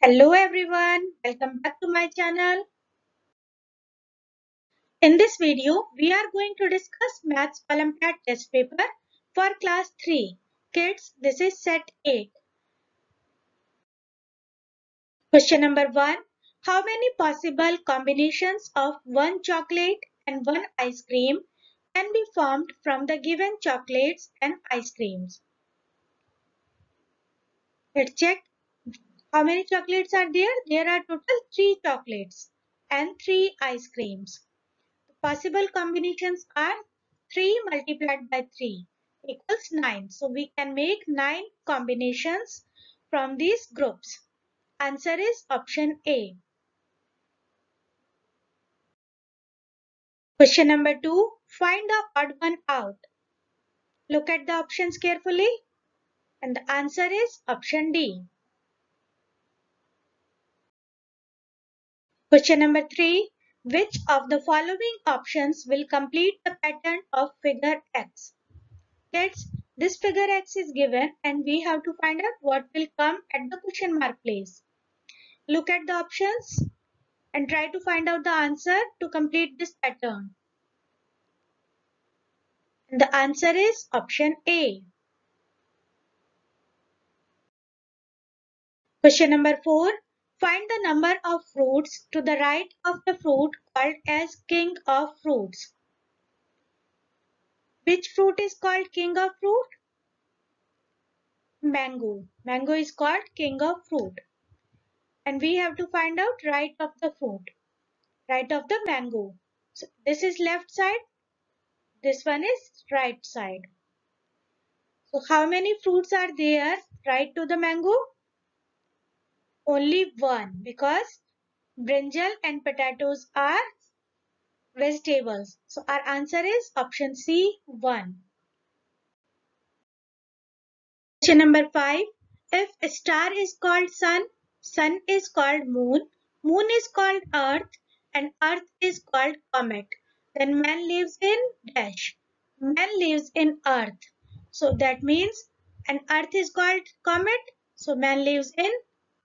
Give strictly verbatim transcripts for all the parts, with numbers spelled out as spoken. Hello everyone, welcome back to my channel. In this video, we are going to discuss Maths Column Pad Test Paper for Class three. Kids, this is Set eight. Question number one. How many possible combinations of one chocolate and one ice cream can be formed from the given chocolates and ice creams? Let's check. How many chocolates are there? There are total three chocolates and three ice creams. The possible combinations are three multiplied by three equals nine. So we can make nine combinations from these groups. Answer is option A. Question number two. Find the odd one out. Look at the options carefully. And the answer is option D. Question number three. Which of the following options will complete the pattern of figure X? Kids, this figure X is given and we have to find out what will come at the question mark place. Look at the options and try to find out the answer to complete this pattern. And the answer is option A. Question number four. Find the number of fruits to the right of the fruit called as king of fruits. Which fruit is called king of fruit? Mango. Mango is called king of fruit. And we have to find out right of the fruit. Right of the mango. So this is left side. This one is right side. So how many fruits are there right to the mango? Only one, because brinjal and potatoes are vegetables. So our answer is option C, one. Question number five. If a star is called sun, sun is called moon, moon is called earth, and earth is called comet, then man lives in dash. Man lives in earth. So that means an earth is called comet, so man lives in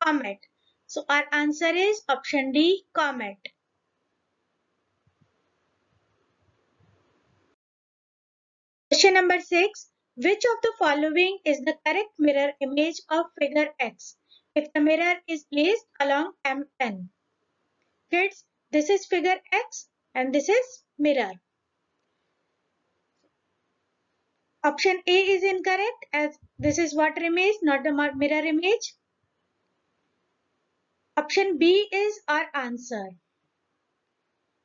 comet. So our answer is option D, comet. Question number six. Which of the following is the correct mirror image of figure X if the mirror is placed along M N? Kids, this is figure X and this is mirror. Option A is incorrect as this is water image, not the mirror image. Option B is our answer.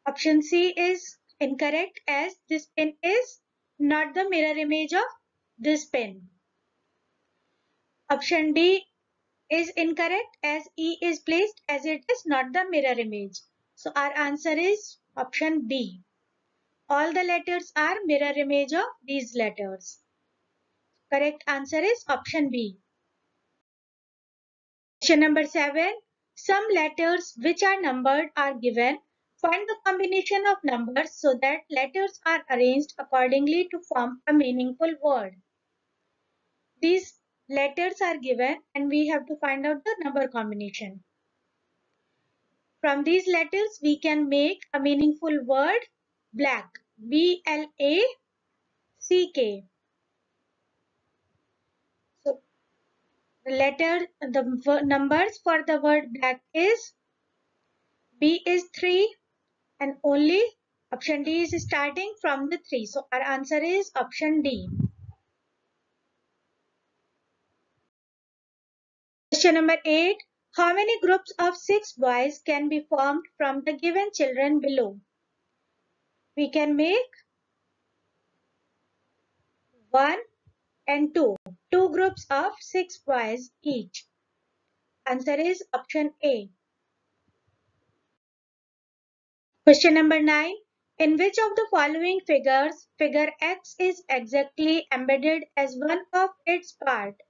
Option C is incorrect as this pen is not the mirror image of this pen. Option D is incorrect as E is placed as it is not the mirror image. So our answer is option B. All the letters are mirror image of these letters. Correct answer is option B. Question number seven. Some letters which are numbered are given. Find the combination of numbers so that letters are arranged accordingly to form a meaningful word. These letters are given and we have to find out the number combination. From these letters we can make a meaningful word black. B L A C K. Letter, the numbers for the word black is B is three and only option D is starting from the three. So our answer is option D. Question number eight. How many groups of six boys can be formed from the given children below? We can make one and two. Two groups of six boys each. Answer is option A. Question number nine. In which of the following figures, figure X is exactly embedded as one of its parts?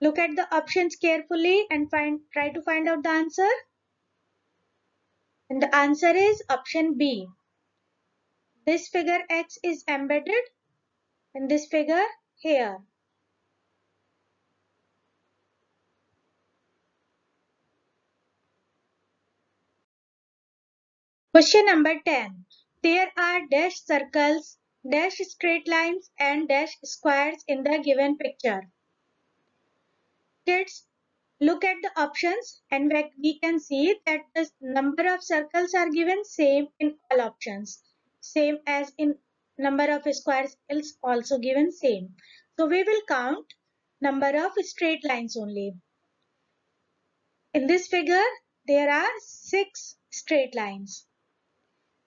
Look at the options carefully and find, try to find out the answer. And the answer is option B. This figure X is embedded in this figure here. Question number ten. There are dashed circles, dashed straight lines and dashed squares in the given picture. Kids, look at the options and we can see that the number of circles are given same in all options. Same as in number of squares is also given same. So we will count number of straight lines only. In this figure, there are six straight lines.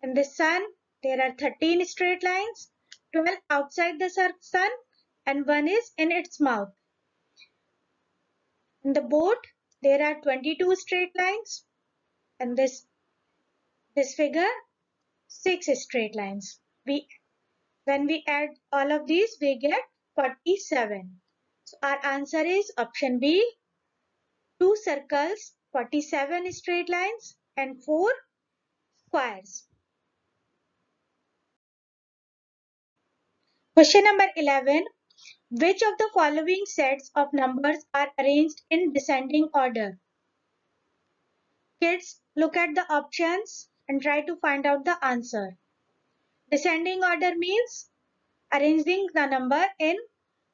In the sun, there are thirteen straight lines, twelve outside the sun and one is in its mouth. In the boat, there are twenty-two straight lines and this, this figure, six straight lines. We, when we add all of these, we get forty-seven. So our answer is option B, two circles, forty-seven straight lines and four squares. Question number eleven. Which of the following sets of numbers are arranged in descending order? Kids, look at the options and try to find out the answer. Descending order means arranging the number in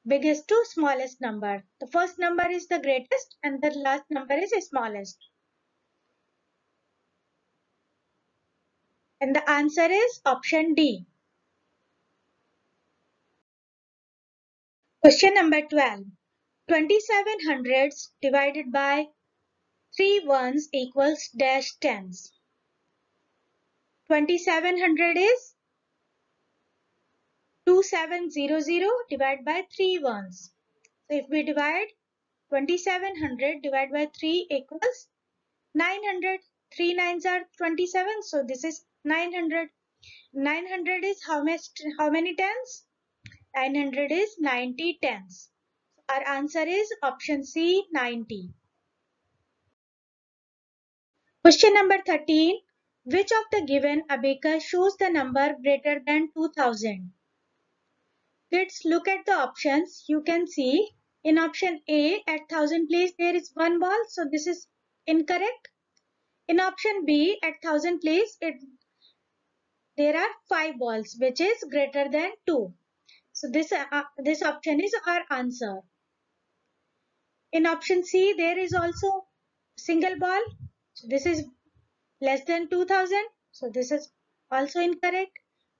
biggest to smallest number. The first number is the greatest and the last number is the smallest. And the answer is option D. Question number twelve. twenty-seven hundreds divided by three ones equals dash tens. twenty-seven hundred is two thousand seven hundred divided by three ones. So if we divide twenty-seven hundred divided by three equals nine hundred. three nines are twenty-seven. So this is nine hundred. nine hundred is how much, how many tens? nine hundred is ninety tens. Our answer is option C, ninety. Question number thirteen. Which of the given abacus shows the number greater than two thousand? Kids, look at the options. You can see in option A, at one thousand place there is one ball. So this is incorrect. In option B, at one thousand place it, there are five balls, which is greater than two. So this, uh, this option is our answer. In option C, there is also single ball. So this is less than two thousand. So this is also incorrect.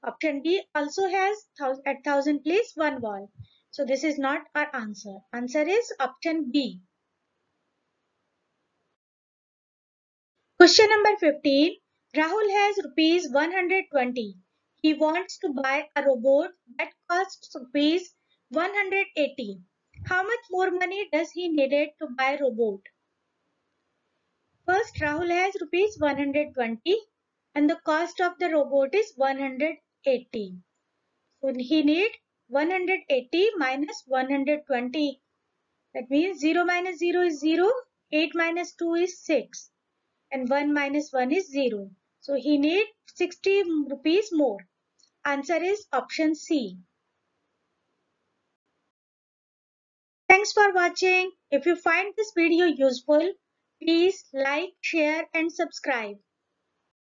Option D also has at one thousand place one ball. So this is not our answer. Answer is option B. Question number fifteen. Rahul has rupees one hundred twenty. He wants to buy a robot that costs rupees one hundred eighty. How much more money does he needed to buy a robot? First, Rahul has rupees one hundred twenty and the cost of the robot is one hundred eighty. So he need one hundred eighty minus one hundred twenty. That means zero minus zero is zero, eight minus two is six and one minus one is zero. So he need sixty rupees more. Answer is option C. Thanks for watching. If you find this video useful, please like, share and subscribe.